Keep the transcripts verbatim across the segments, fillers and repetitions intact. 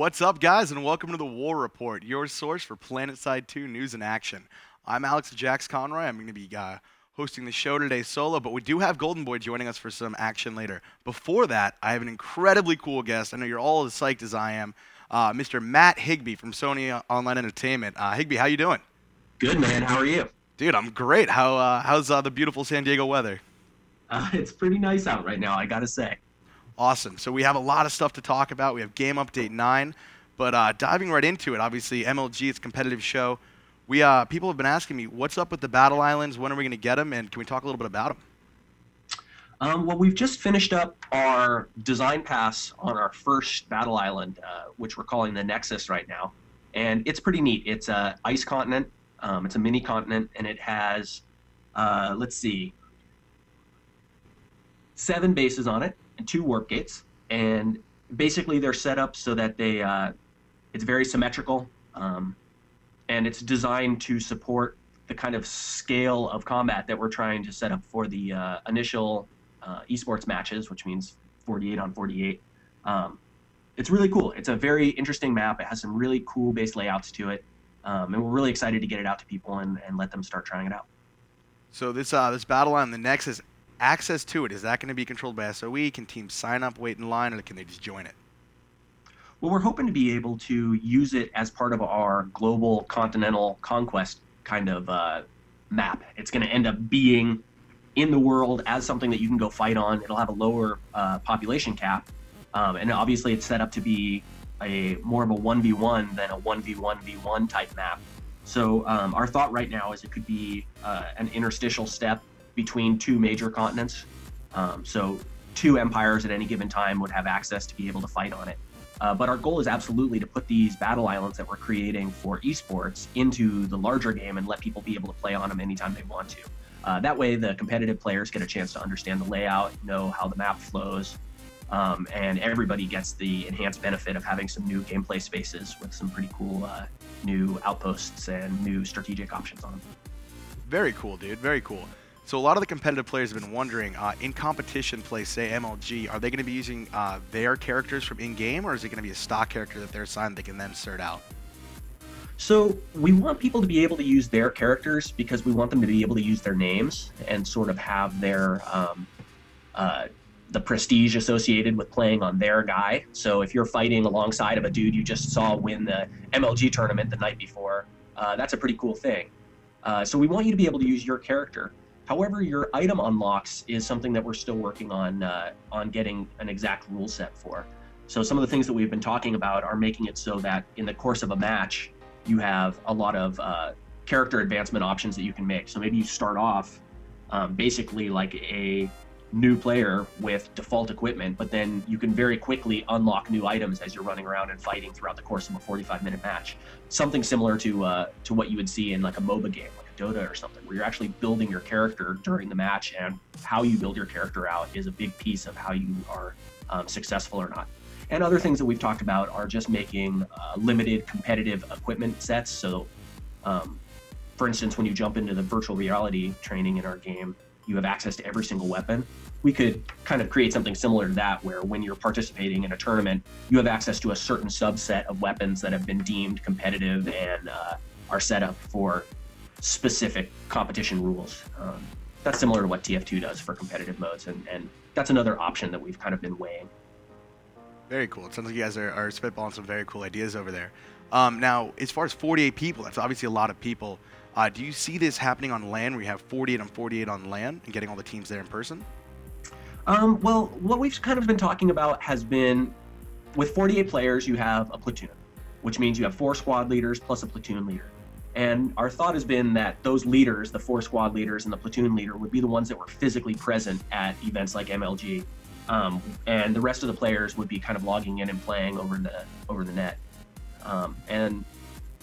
What's up, guys, and welcome to the War Report, your source for Planetside two news and action. I'm Alex Jax Conroy. I'm going to be uh, hosting the show today solo, but we do have Golden Boy joining us for some action later. Before that, I have an incredibly cool guest. I know you're all as psyched as I am, uh, Mister Matt Higby from Sony Online Entertainment. Uh, Higby, how you doing? Good, man. How are you? Dude, I'm great. How uh, how's uh, the beautiful San Diego weather? Uh, it's pretty nice out right now, I gotta say. Awesome. So we have a lot of stuff to talk about. We have Game Update nine, but uh, diving right into it, obviously, M L G, it's a competitive show. We uh, people have been asking me, what's up with the Battle Islands? When are we going to get them? And can we talk a little bit about them? Um, well, we've just finished up our design pass on our first Battle Island, uh, which we're calling the Nexus right now. And it's pretty neat. It's an ice continent. Um, it's a mini continent, and it has, uh, let's see, seven bases on it. Two warp gates, and basically they're set up so that they uh, it's very symmetrical, um, and it's designed to support the kind of scale of combat that we're trying to set up for the uh, initial uh, esports matches, which means forty-eight on forty-eight. Um, it's really cool. It's a very interesting map. It has some really cool base layouts to it, um, and we're really excited to get it out to people and, and let them start trying it out. So this uh, this battle line, the Nexus. Access to it, is that going to be controlled by S O E? Can teams sign up, wait in line, or can they just join it? Well, we're hoping to be able to use it as part of our global continental conquest kind of uh, map. It's going to end up being in the world as something that you can go fight on. It'll have a lower uh, population cap, um, and obviously it's set up to be a more of a one v one than a one v one v one type map. So um, our thought right now is it could be uh, an interstitial step between two major continents. Um, so two empires at any given time would have access to be able to fight on it. Uh, but our goal is absolutely to put these battle islands that we're creating for esports into the larger game and let people be able to play on them anytime they want to. Uh, that way the competitive players get a chance to understand the layout, know how the map flows, um, and everybody gets the enhanced benefit of having some new gameplay spaces with some pretty cool uh, new outposts and new strategic options on them. Very cool, dude. Very cool. So a lot of the competitive players have been wondering, uh, in competition play, say M L G, are they going to be using uh, their characters from in-game, or is it going to be a stock character that they're assigned they can then sort out? So we want people to be able to use their characters because we want them to be able to use their names and sort of have their um, uh, the prestige associated with playing on their guy. So if you're fighting alongside of a dude you just saw win the M L G tournament the night before, uh, that's a pretty cool thing. Uh, so we want you to be able to use your character. However, your item unlocks is something that we're still working on uh, on getting an exact rule set for. So some of the things that we've been talking about are making it so that in the course of a match, you have a lot of uh, character advancement options that you can make. So maybe you start off um, basically like a new player with default equipment, but then you can very quickly unlock new items as you're running around and fighting throughout the course of a forty-five minute match. Something similar to uh, to what you would see in like a MOBA game, like a Dota or something, where you're actually building your character during the match, and how you build your character out is a big piece of how you are um, successful or not. And other things that we've talked about are just making uh, limited competitive equipment sets. So um, for instance, when you jump into the virtual reality training in our game, you have access to every single weapon. We could kind of create something similar to that, where when you're participating in a tournament, you have access to a certain subset of weapons that have been deemed competitive and uh, are set up for specific competition rules. Um, that's similar to what T F two does for competitive modes, and, and that's another option that we've kind of been weighing. Very cool. It sounds like you guys are, are spitballing some very cool ideas over there. Um, now, as far as forty-eight people, that's obviously a lot of people. Uh, do you see this happening on LAN, where you have forty-eight on forty-eight on LAN and getting all the teams there in person? Um, well, what we've kind of been talking about has been, with forty-eight players, you have a platoon, which means you have four squad leaders plus a platoon leader. And our thought has been that those leaders, the four squad leaders and the platoon leader, would be the ones that were physically present at events like M L G. Um, and the rest of the players would be kind of logging in and playing over the, over the net. Um, and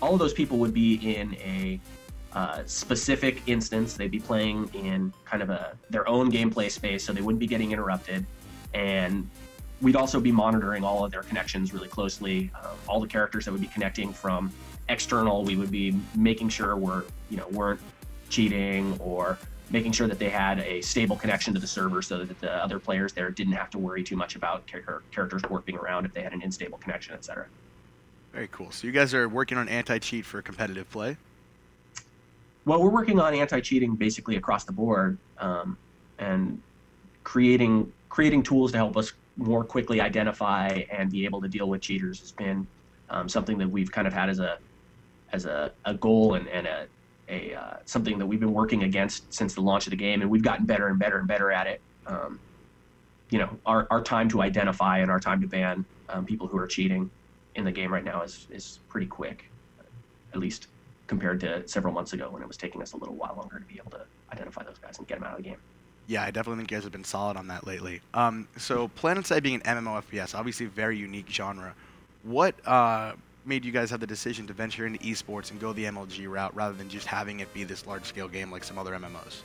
all of those people would be in a Uh, specific instance. They'd be playing in kind of a their own gameplay space, so they wouldn't be getting interrupted. And we'd also be monitoring all of their connections really closely. Uh, all the characters that would be connecting from external, we would be making sure we're you know weren't cheating, or making sure that they had a stable connection to the server, so that the other players there didn't have to worry too much about char characters warping around if they had an unstable connection, et cetera. Very cool. So you guys are working on anti-cheat for competitive play? Well, we're working on anti-cheating basically across the board, um, and creating creating tools to help us more quickly identify and be able to deal with cheaters has been um, something that we've kind of had as a as a, a goal and, and a, a uh, something that we've been working against since the launch of the game, and we've gotten better and better and better at it. Um, you know, our, our time to identify and our time to ban um, people who are cheating in the game right now is, is pretty quick, at least compared to several months ago when it was taking us a little while longer to be able to identify those guys and get them out of the game. Yeah, I definitely think you guys have been solid on that lately. Um, so Planetside being an M M O F P S, obviously a very unique genre, what uh, made you guys have the decision to venture into esports and go the M L G route rather than just having it be this large-scale game like some other M M Os?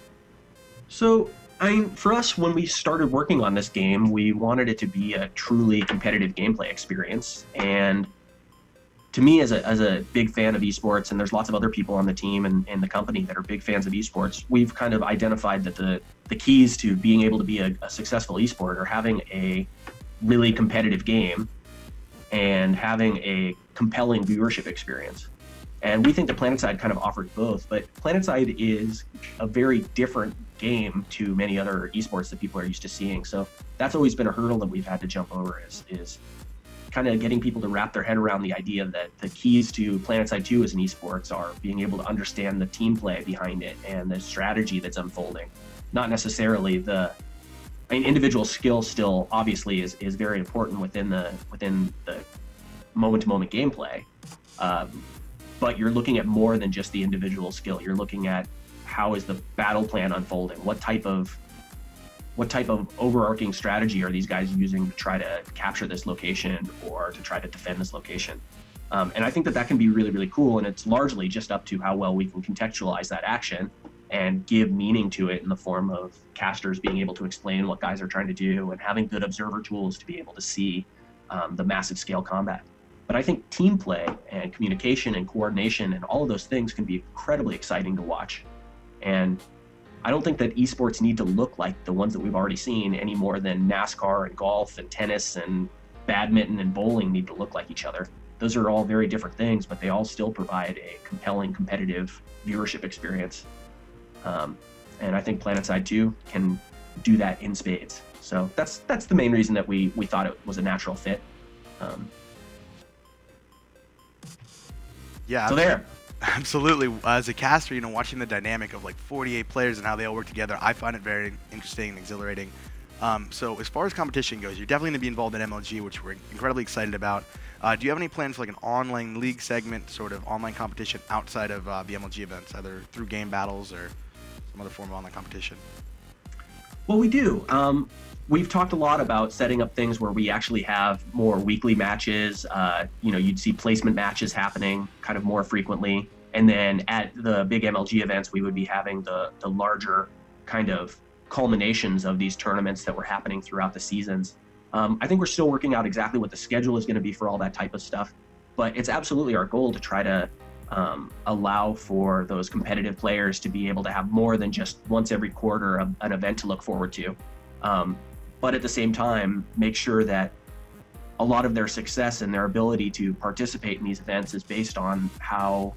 So, I mean, for us, when we started working on this game, we wanted it to be a truly competitive gameplay experience. And to me, as a, as a big fan of esports, and there's lots of other people on the team and, and the company that are big fans of esports, we've kind of identified that the, the keys to being able to be a, a successful esport are having a really competitive game and having a compelling viewership experience. And we think that Planetside kind of offered both, but Planetside is a very different game to many other esports that people are used to seeing. So that's always been a hurdle that we've had to jump over, is, is kind of getting people to wrap their head around the idea that the keys to Planetside two as an esports are being able to understand the team play behind it and the strategy that's unfolding. Not necessarily the, I mean, individual skill still obviously is, is very important within the within the moment-to-moment gameplay, um, but you're looking at more than just the individual skill. You're looking at how is the battle plan unfolding? What type of What type of overarching strategy are these guys using to try to capture this location or to try to defend this location? Um, and I think that that can be really, really cool. And it's largely just up to how well we can contextualize that action and give meaning to it in the form of casters being able to explain what guys are trying to do and having good observer tools to be able to see um, the massive scale combat. But I think team play and communication and coordination and all of those things can be incredibly exciting to watch. And I don't think that esports need to look like the ones that we've already seen any more than NASCAR and golf and tennis and badminton and bowling need to look like each other. Those are all very different things, but they all still provide a compelling, competitive viewership experience. Um, and I think Planetside two can do that in spades. So that's that's the main reason that we, we thought it was a natural fit. Um, yeah. So there. Absolutely. As a caster, you know, watching the dynamic of like forty-eight players and how they all work together, I find it very interesting and exhilarating. Um, so as far as competition goes, you're definitely going to be involved in M L G, which we're incredibly excited about. Uh, do you have any plans for like an online league segment, sort of online competition outside of uh, the M L G events, either through game battles or some other form of online competition? Well, we do. Um, we've talked a lot about setting up things where we actually have more weekly matches. Uh, you know, you'd see placement matches happening kind of more frequently. And then at the big M L G events, we would be having the, the larger kind of culminations of these tournaments that were happening throughout the seasons. Um, I think we're still working out exactly what the schedule is going to be for all that type of stuff. But it's absolutely our goal to try to Um, allow for those competitive players to be able to have more than just once every quarter of an event to look forward to. Um, but at the same time, make sure that a lot of their success and their ability to participate in these events is based on how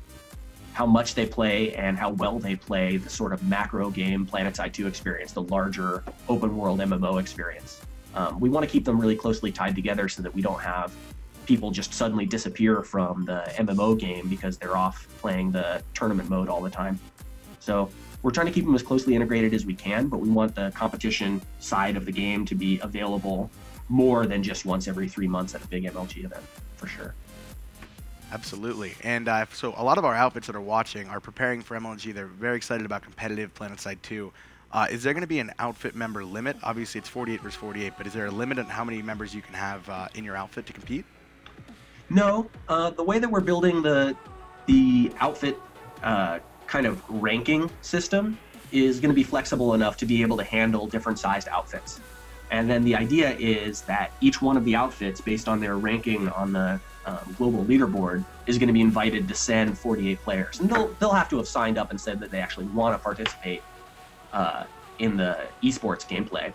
how much they play and how well they play the sort of macro game Planetside two experience, the larger open world M M O experience. Um, we want to keep them really closely tied together so that we don't have people just suddenly disappear from the M M O game because they're off playing the tournament mode all the time. So we're trying to keep them as closely integrated as we can, but we want the competition side of the game to be available more than just once every three months at a big M L G event, for sure. Absolutely. And uh, so a lot of our outfits that are watching are preparing for M L G. They're very excited about competitive Planetside two. Uh, is there going to be an outfit member limit? Obviously it's forty-eight versus forty-eight, but is there a limit on how many members you can have uh, in your outfit to compete? No, uh, the way that we're building the the outfit uh, kind of ranking system is going to be flexible enough to be able to handle different sized outfits. And then the idea is that each one of the outfits, based on their ranking on the um, global leaderboard, is going to be invited to send forty-eight players. And they'll, they'll have to have signed up and said that they actually want to participate uh, in the esports gameplay.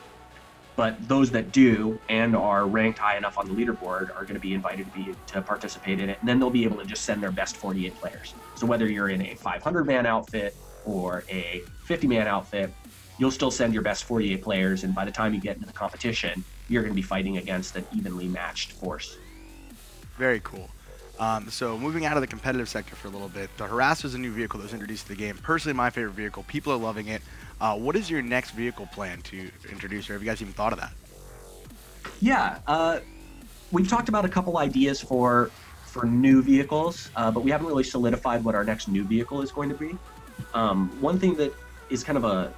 but those that do and are ranked high enough on the leaderboard are going to be invited to be to participate in it, and then they'll be able to just send their best forty-eight players. So whether you're in a five hundred man outfit or a fifty man outfit, you'll still send your best forty-eight players, and by the time you get into the competition, you're going to be fighting against an evenly matched force. Very cool. Um, so moving out of the competitive sector for a little bit, the Harasser is a new vehicle that was introduced to the game. Personally, my favorite vehicle. People are loving it. Uh, what is your next vehicle plan to introduce, or have you guys even thought of that? Yeah, uh, we've talked about a couple ideas for for new vehicles, uh, but we haven't really solidified what our next new vehicle is going to be. Um, one thing that is kind of a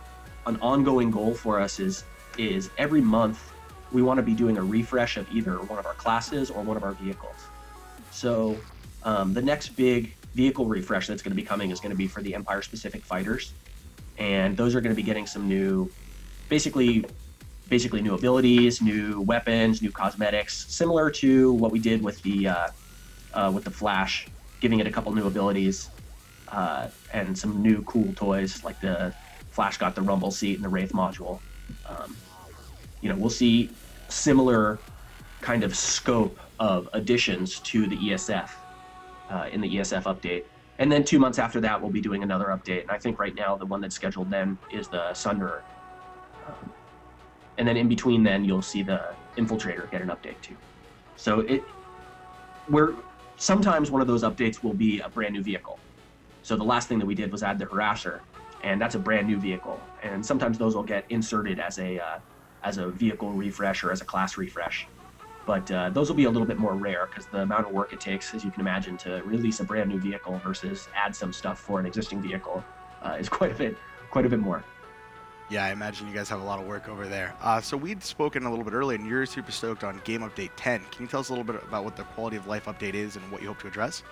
an ongoing goal for us is is every month we want to be doing a refresh of either one of our classes or one of our vehicles. So um, the next big vehicle refresh that's going to be coming is going to be for the Empire-specific fighters, and those are going to be getting some new, basically, basically new abilities, new weapons, new cosmetics, similar to what we did with the uh, uh, with the Flash, giving it a couple new abilities uh, and some new cool toys, like the Flash got the Rumble Seat and the Wraith Module. Um, you know, we'll see similar kind of scope of additions to the E S F uh, in the E S F update. And then two months after that, we'll be doing another update. And I think right now, the one that's scheduled then is the Sunderer. Um, and then in between then, you'll see the Infiltrator get an update too. So it, we're, sometimes one of those updates will be a brand new vehicle. So the last thing that we did was add the Harasser, and that's a brand new vehicle. And sometimes those will get inserted as a, uh, as a vehicle refresh or as a class refresh. But uh, those will be a little bit more rare because the amount of work it takes, as you can imagine, to release a brand new vehicle versus add some stuff for an existing vehicle uh, is quite a bit, quite a bit more. Yeah, I imagine you guys have a lot of work over there. Uh, so we'd spoken a little bit earlier, and you're super stoked on Game Update ten. Can you tell us a little bit about what the quality of life update is and what you hope to address?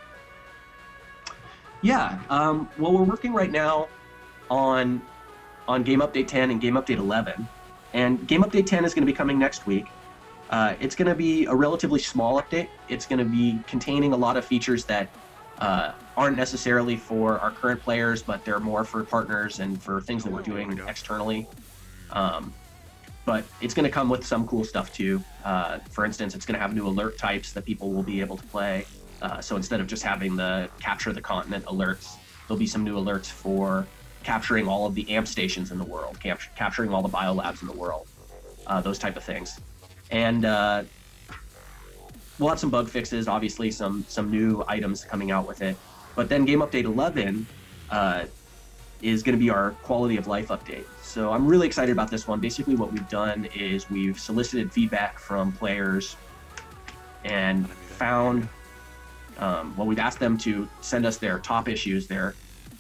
Yeah, um, well, we're working right now on on Game Update ten and Game Update eleven, and Game Update ten is going to be coming next week. Uh, it's going to be a relatively small update. It's going to be containing a lot of features that uh, aren't necessarily for our current players, but they're more for partners and for things that we're doing externally. Um, but it's going to come with some cool stuff too. Uh, for instance, it's going to have new alert types that people will be able to play. Uh, so instead of just having the capture the continent alerts, there'll be some new alerts for capturing all of the amp stations in the world, cap capturing all the biolabs in the world, uh, those type of things. And uh, we'll have some bug fixes, obviously, some some new items coming out with it. But then Game Update eleven uh, is going to be our quality of life update. So I'm really excited about this one. Basically, what we've done is we've solicited feedback from players and found, um, well, we've asked them to send us their top issues, their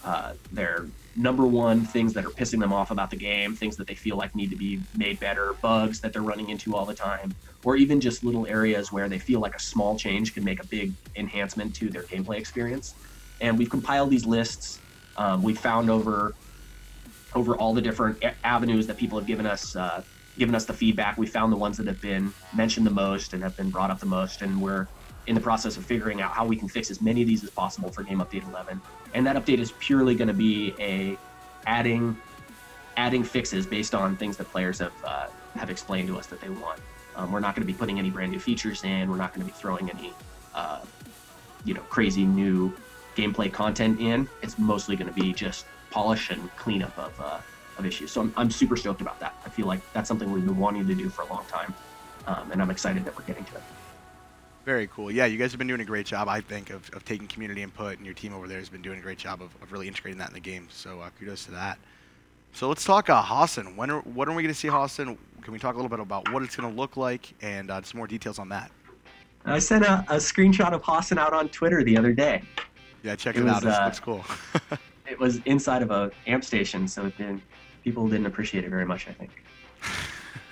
uh, their number one things that are pissing them off about the game, things that they feel like need to be made better, bugs that they're running into all the time, or even just little areas where they feel like a small change can make a big enhancement to their gameplay experience. And we've compiled these lists. Um, we've found over over all the different avenues that people have given us uh, given us the feedback. We found the ones that have been mentioned the most and have been brought up the most, and we're in the process of figuring out how we can fix as many of these as possible for Game Update eleven. And that update is purely going to be a adding adding fixes based on things that players have uh, have explained to us that they want. Um, we're not going to be putting any brand new features in. We're not going to be throwing any uh, you know, crazy new gameplay content in. It's mostly going to be just polish and cleanup of uh, of issues. So I'm, I'm super stoked about that. I feel like that's something we've been wanting to do for a long time, um, and I'm excited that we're getting to it. Very cool. Yeah, you guys have been doing a great job, I think, of, of taking community input, and your team over there has been doing a great job of, of really integrating that in the game. So uh, kudos to that. So let's talk uh, Hossin. When are, when are we going to see Hossin? Can we talk a little bit about what it's going to look like and uh, some more details on that? I sent a, a screenshot of Hossin out on Twitter the other day. Yeah, check it, it was, out. It's, uh, it's cool. It was inside of a amp station, so it didn't, people didn't appreciate it very much, I think.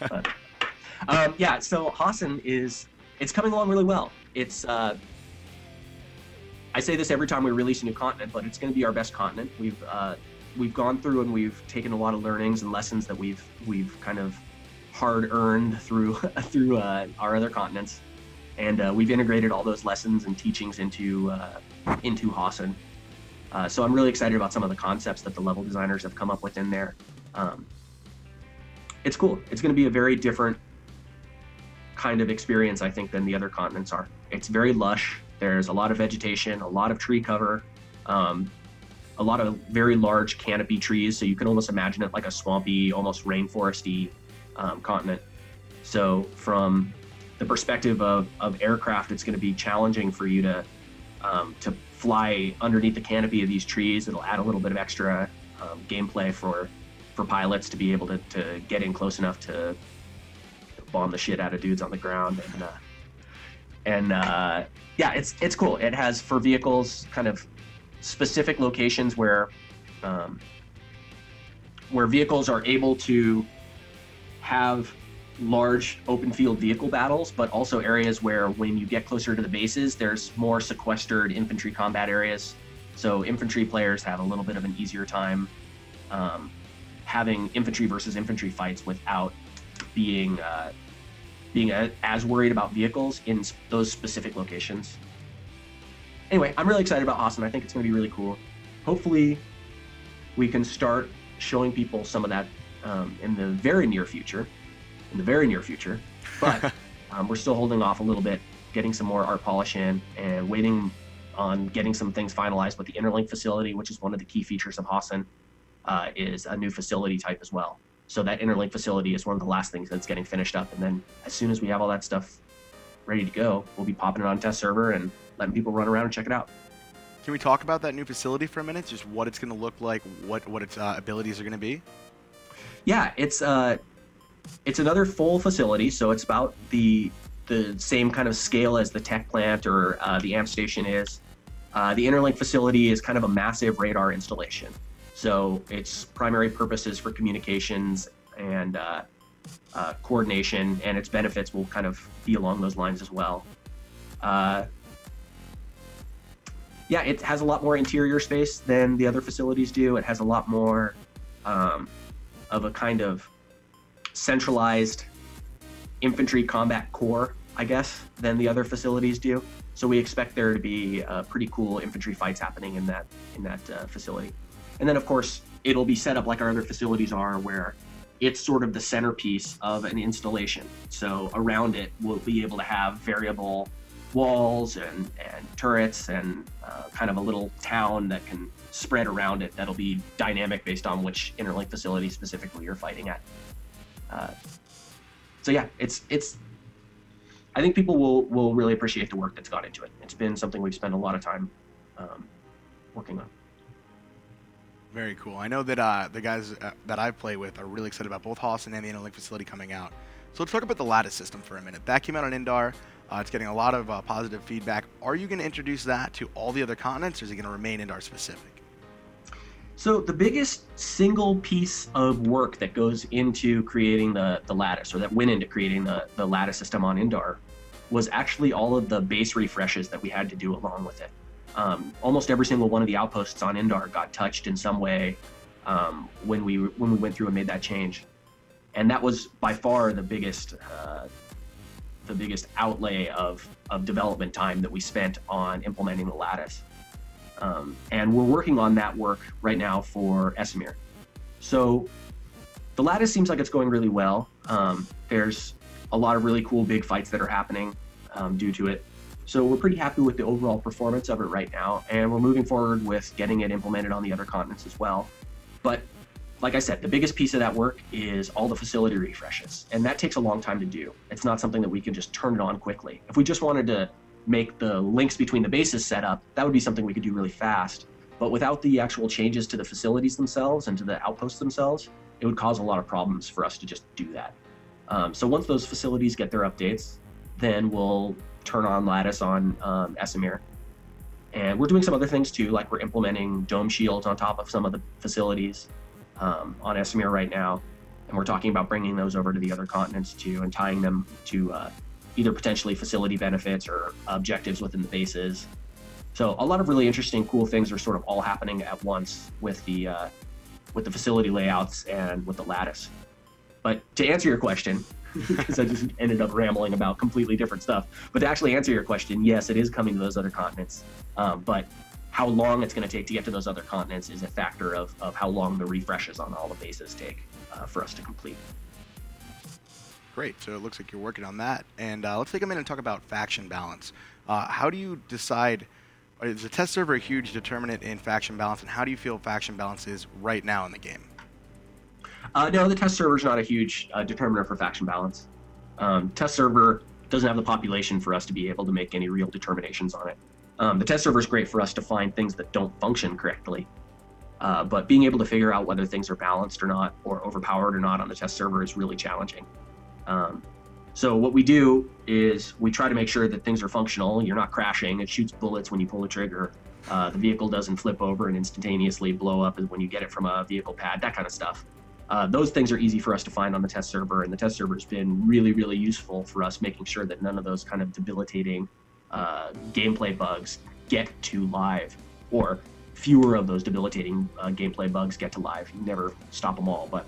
But, um, yeah, so Hossin is... it's coming along really well. It's, uh, I say this every time we release a new continent, but it's going to be our best continent. We've, uh, we've gone through and we've taken a lot of learnings and lessons that we've, we've kind of hard earned through, through, uh, our other continents. And, uh, we've integrated all those lessons and teachings into, uh, into Hossin. Uh, so I'm really excited about some of the concepts that the level designers have come up with in there. Um, it's cool. It's going to be a very different kind of experience, I think, than the other continents are. It's very lush. There's a lot of vegetation, a lot of tree cover, um, a lot of very large canopy trees. So you can almost imagine it like a swampy, almost rainforesty um, continent. So from the perspective of, of aircraft, it's going to be challenging for you to um, to fly underneath the canopy of these trees. It'll add a little bit of extra um, gameplay for for pilots to be able to, to get in close enough to bomb the shit out of dudes on the ground. And uh, and uh, yeah, it's it's cool. It has for vehicles kind of specific locations where um, where vehicles are able to have large open field vehicle battles, but also areas where when you get closer to the bases, there's more sequestered infantry combat areas. So infantry players have a little bit of an easier time um, having infantry versus infantry fights without being uh, being a, as worried about vehicles in those specific locations. Anyway, I'm really excited about Hossin. I think it's going to be really cool. Hopefully, we can start showing people some of that um, in the very near future. in the very near future, but um, we're still holding off a little bit, getting some more art polish in and waiting on getting some things finalized with the Interlink facility, which is one of the key features of Hossin, uh, is a new facility type as well. So that Interlink facility is one of the last things that's getting finished up. And then as soon as we have all that stuff ready to go, we'll be popping it on test server and letting people run around and check it out. Can we talk about that new facility for a minute? Just what it's going to look like, what, what its uh, abilities are going to be? Yeah, it's... Uh, It's another full facility, so it's about the the same kind of scale as the tech plant or uh, the amp station is. Uh, the Interlink facility is kind of a massive radar installation. So its primary purpose is for communications and uh, uh, coordination, and its benefits will kind of be along those lines as well. Uh, yeah, it has a lot more interior space than the other facilities do. It has a lot more um, of a kind of centralized infantry combat corps, I guess, than the other facilities do. So we expect there to be uh, pretty cool infantry fights happening in that in that uh, facility. And then, of course, it'll be set up like our other facilities are, where it's sort of the centerpiece of an installation. So around it, we'll be able to have variable walls and, and turrets and uh, kind of a little town that can spread around it that'll be dynamic based on which Interlink facility specifically you're fighting at. Uh, so yeah, it's it's. I think people will will really appreciate the work that's gone into it. It's been something we've spent a lot of time um, working on. Very cool. I know that uh, the guys uh, that I play with are really excited about both Hossin and the Interlink facility coming out. So let's talk about the Lattice system for a minute. That came out on Indar. Uh, it's getting a lot of uh, positive feedback. Are you going to introduce that to all the other continents, or is it going to remain Indar specific? So the biggest single piece of work that goes into creating the, the Lattice, or that went into creating the, the Lattice system on Indar, was actually all of the base refreshes that we had to do along with it. Um, almost every single one of the outposts on Indar got touched in some way um, when we when we went through and made that change. And that was by far the biggest uh, the biggest outlay of, of development time that we spent on implementing the Lattice. Um, and we're working on that work right now for Esamir. So the Lattice seems like it's going really well. Um, there's a lot of really cool big fights that are happening um, due to it. So we're pretty happy with the overall performance of it right now. And we're moving forward with getting it implemented on the other continents as well. But like I said, the biggest piece of that work is all the facility refreshes. And that takes a long time to do. It's not something that we can just turn it on quickly. If we just wanted to make the links between the bases set up, that would be something we could do really fast. But without the actual changes to the facilities themselves and to the outposts themselves, it would cause a lot of problems for us to just do that. Um, so once those facilities get their updates, then we'll turn on Lattice on um, Esamir. And we're doing some other things too, like we're implementing dome shields on top of some of the facilities um, on Esamir right now. And we're talking about bringing those over to the other continents too and tying them to uh, either potentially facility benefits or objectives within the bases. So a lot of really interesting, cool things are sort of all happening at once with the uh, with the facility layouts and with the Lattice. But to answer your question, because I just ended up rambling about completely different stuff, but to actually answer your question, yes, it is coming to those other continents. Um, but how long it's going to take to get to those other continents is a factor of, of how long the refreshes on all the bases take uh, for us to complete. great. So it looks like you're working on that. And uh, let's take a minute and talk about faction balance. Uh, how do you decide, is the test server a huge determinant in faction balance, and how do you feel faction balance is right now in the game? Uh, no, the test server is not a huge uh, determiner for faction balance. Um, test server doesn't have the population for us to be able to make any real determinations on it. Um, the test server is great for us to find things that don't function correctly. Uh, but being able to figure out whether things are balanced or not, or overpowered or not on the test server is really challenging. Um, so what we do is we try to make sure that things are functional. You're not crashing. It shoots bullets when you pull the trigger. Uh, the vehicle doesn't flip over and instantaneously blow up when you get it from a vehicle pad, that kind of stuff. Uh, those things are easy for us to find on the test server, and the test server has been really, really useful for us making sure that none of those kind of debilitating uh, gameplay bugs get to live, or fewer of those debilitating uh, gameplay bugs get to live. You never stop them all, but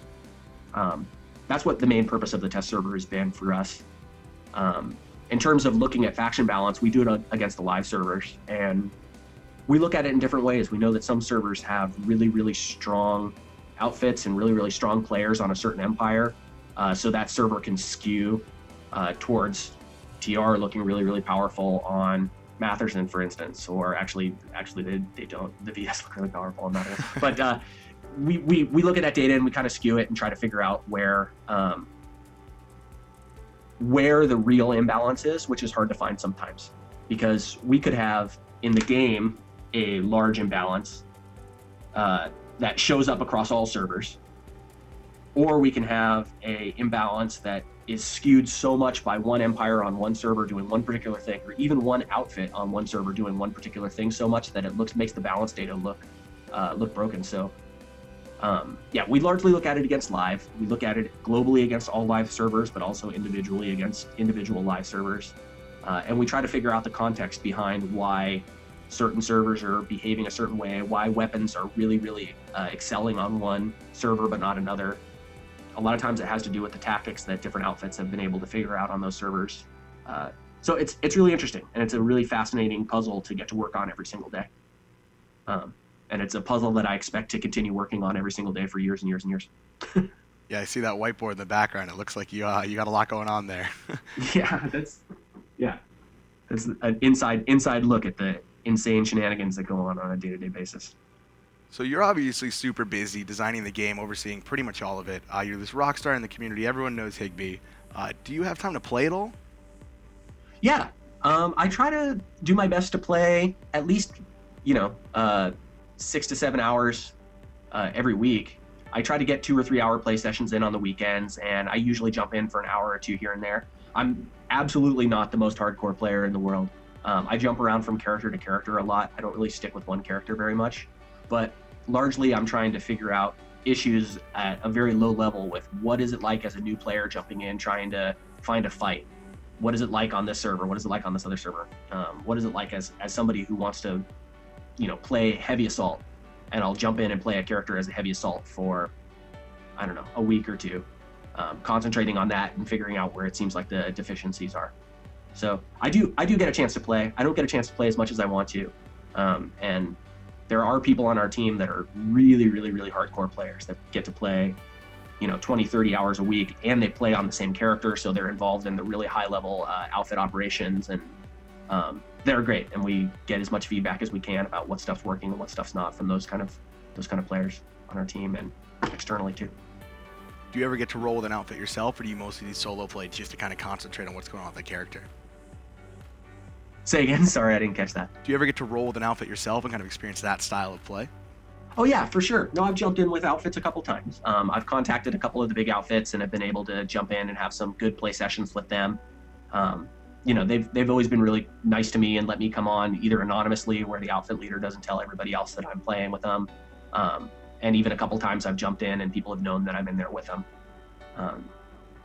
um, that's what the main purpose of the test server has been for us. Um, in terms of looking at faction balance, we do it against the live servers, and we look at it in different ways. We know that some servers have really, really strong outfits and really, really strong players on a certain empire. Uh, so that server can skew uh, towards T R looking really, really powerful on Matherson, for instance, or actually, actually they, they don't, the V S look really powerful on Matherson. But uh, we, we, we look at that data and we kind of skew it and try to figure out where, um, where the real imbalance is, which is hard to find sometimes, because we could have in the game a large imbalance uh, that shows up across all servers, or we can have a imbalance that is skewed so much by one empire on one server doing one particular thing, or even one outfit on one server doing one particular thing so much that it looks makes the balance data look uh, look broken. So um, yeah, we largely look at it against live. We look at it globally against all live servers, but also individually against individual live servers. Uh, and we try to figure out the context behind why certain servers are behaving a certain way, why weapons are really, really uh, excelling on one server but not another. A lot of times it has to do with the tactics that different outfits have been able to figure out on those servers. Uh, so it's it's really interesting, and it's a really fascinating puzzle to get to work on every single day. Um, and it's a puzzle that I expect to continue working on every single day for years and years and years. Yeah, I see that whiteboard in the background. It looks like you uh, you got a lot going on there. yeah, that's yeah, that's an inside inside look at the insane shenanigans that go on on a day-to-day basis. So you're obviously super busy designing the game, overseeing pretty much all of it. Uh, you're this rock star in the community. Everyone knows Higby. Uh, do you have time to play at all? Yeah, um, I try to do my best to play at least, you know, uh, six to seven hours uh, every week. I try to get two or three hour play sessions in on the weekends, and I usually jump in for an hour or two here and there. I'm absolutely not the most hardcore player in the world. Um, I jump around from character to character a lot. I don't really stick with one character very much, but largely I'm trying to figure out issues at a very low level with what is it like as a new player jumping in, trying to find a fight? What is it like on this server? What is it like on this other server? Um, what is it like as, as somebody who wants to, you know, play heavy assault, and I'll jump in and play a character as a heavy assault for, I don't know, a week or two, um, concentrating on that and figuring out where it seems like the deficiencies are. So I do, I do get a chance to play. I don't get a chance to play as much as I want to. Um, and there are people on our team that are really, really, really hardcore players that get to play, you know, twenty, thirty hours a week, and they play on the same character. So they're involved in the really high level uh, outfit operations, and um, they're great. And we get as much feedback as we can about what stuff's working and what stuff's not from those kind of, those kind of players on our team and externally too. Do you ever get to roll with an outfit yourself, or do you mostly do solo play just to kind of concentrate on what's going on with the character? Say again? Sorry, I didn't catch that. Do you ever get to roll with an outfit yourself and kind of experience that style of play? Oh, yeah, for sure. No, I've jumped in with outfits a couple times. Um, I've contacted a couple of the big outfits and have been able to jump in and have some good play sessions with them. Um, you know, they've, they've always been really nice to me and let me come on either anonymously, where the outfit leader doesn't tell everybody else that I'm playing with them. Um, and even a couple times I've jumped in and people have known that I'm in there with them. Um,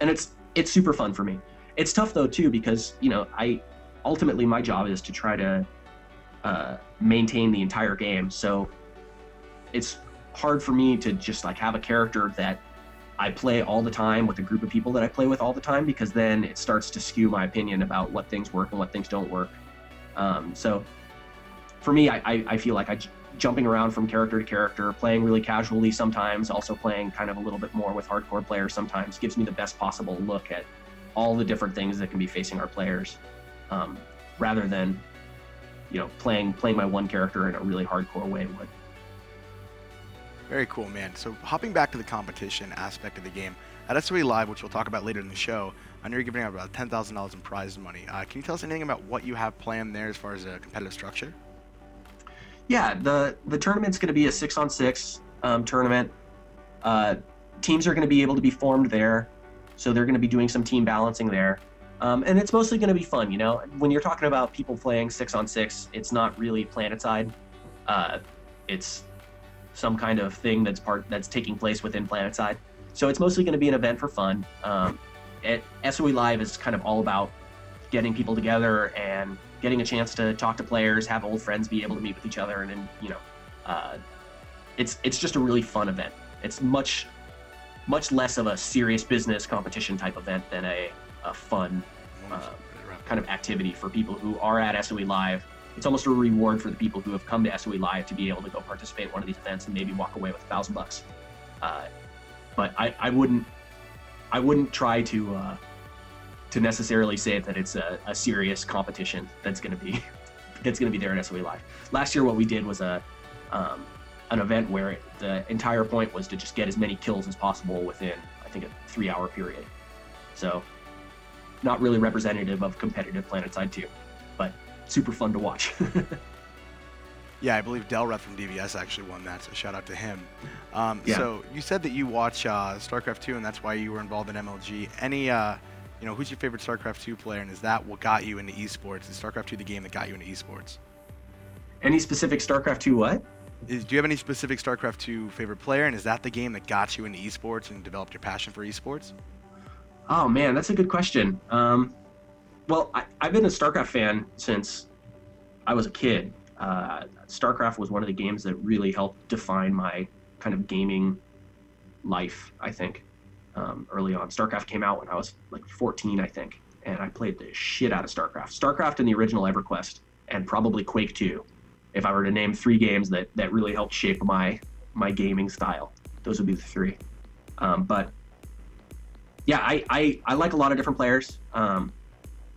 and it's, it's super fun for me. It's tough, though, too, because, you know, I... ultimately, my job is to try to uh, maintain the entire game. So it's hard for me to just like have a character that I play all the time with a group of people that I play with all the time, because then it starts to skew my opinion about what things work and what things don't work. Um, so for me, I, I, I feel like I j jumping around from character to character, playing really casually sometimes, also playing kind of a little bit more with hardcore players sometimes, gives me the best possible look at all the different things that can be facing our players, um, rather than, you know, playing playing my one character in a really hardcore way would. Very cool, man. So hopping back to the competition aspect of the game, at S O E Live, which we'll talk about later in the show, I know you're giving out about ten thousand dollars in prize money. Uh, can you tell us anything about what you have planned there as far as a competitive structure? Yeah, the, the tournament's going to be a six on six um, tournament. Uh, teams are going to be able to be formed there, so they're going to be doing some team balancing there. Um, and it's mostly going to be fun, you know? When you're talking about people playing six on six, it's not really Planetside. Uh, it's some kind of thing that's part that's taking place within Planetside. So it's mostly going to be an event for fun. Um, at S O E Live is kind of all about getting people together and getting a chance to talk to players, have old friends be able to meet with each other, and, and you know, uh, it's it's just a really fun event. It's much much less of a serious business competition type event than a, a fun uh, kind of activity for people who are at S O E Live. It's almost a reward for the people who have come to S O E Live to be able to go participate in one of these events and maybe walk away with a thousand bucks. Uh, But I, I wouldn't, I wouldn't try to, uh, to necessarily say that it's a, a serious competition that's going to be, that's going to be there at S O E Live. Last year, what we did was a, um, an event where it, the entire point was to just get as many kills as possible within, I think, a three-hour period. So, not really representative of competitive Planetside two, but super fun to watch. Yeah, I believe Del Rep from D V S actually won that, so shout out to him. Um, yeah. So you said that you watch uh, StarCraft two, and that's why you were involved in M L G. Any, uh, you know, who's your favorite StarCraft two player, and is that what got you into esports? Is StarCraft two the game that got you into esports? Any specific StarCraft two what? Is, do you have any specific StarCraft two favorite player, and is that the game that got you into esports and developed your passion for esports? Oh man, that's a good question. Um, well, I, I've been a StarCraft fan since I was a kid. Uh, StarCraft was one of the games that really helped define my kind of gaming life, I think, um, early on. StarCraft came out when I was like fourteen, I think, and I played the shit out of StarCraft. StarCraft and the original EverQuest, and probably Quake two, if I were to name three games that, that really helped shape my, my gaming style. Those would be the three. Um, but, yeah, I, I, I like a lot of different players. Um,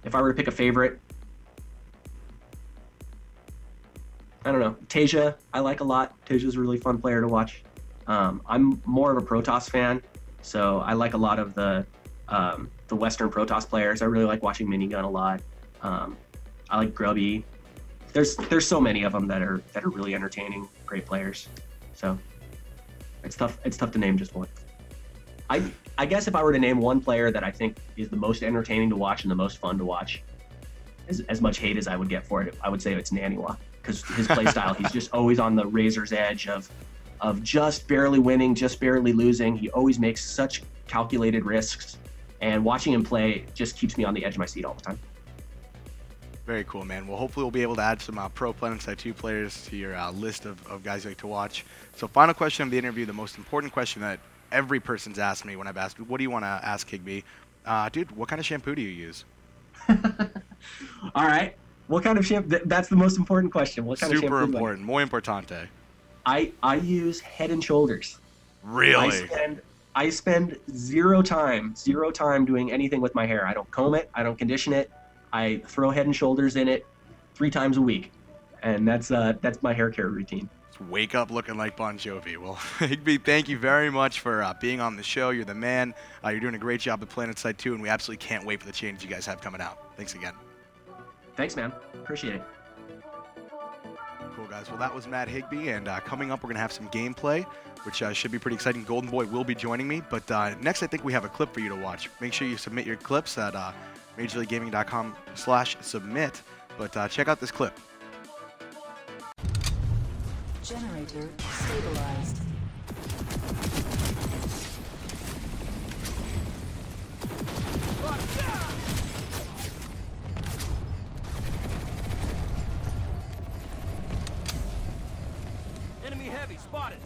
if I were to pick a favorite, I don't know. Tasia, I like a lot. Tasia's a really fun player to watch. Um, I'm more of a Protoss fan, so I like a lot of the um, the Western Protoss players. I really like watching Minigun a lot. Um, I like Grubby. There's there's so many of them that are that are really entertaining, great players. So it's tough it's tough to name just one. I I guess if I were to name one player that I think is the most entertaining to watch and the most fun to watch, as, as much hate as I would get for it, I would say it's Naniwa. Because his play style, he's just always on the razor's edge of, of just barely winning, just barely losing. He always makes such calculated risks, and watching him play just keeps me on the edge of my seat all the time. Very cool, man. Well, hopefully we'll be able to add some uh, pro Planetside two players to your uh, list of, of guys you like to watch. So final question of the interview, the most important question that every person's asked me when I've asked, what do you want to ask Higby? Uh, dude, what kind of shampoo do you use? All right. What kind of shampoo? That's the most important question. What kind Super of shampoo? Super important. Muy importante. I, I use Head and Shoulders. Really? I spend, I spend zero time, zero time doing anything with my hair. I don't comb it. I don't condition it. I throw Head and Shoulders in it three times a week. And that's uh, that's my hair care routine. Wake up looking like Bon Jovi. Well, Higby, thank you very much for uh, being on the show. You're the man. Uh, you're doing a great job at Planetside two, and we absolutely can't wait for the change you guys have coming out. Thanks again. Thanks, man. Appreciate it. Cool, guys. Well, that was Matt Higby, and uh, coming up, we're going to have some gameplay, which uh, should be pretty exciting. Golden Boy will be joining me, but uh, next, I think we have a clip for you to watch. Make sure you submit your clips at uh, major league gaming dot com slash submit, but uh, check out this clip. Generator stabilized. Enemy heavy spotted.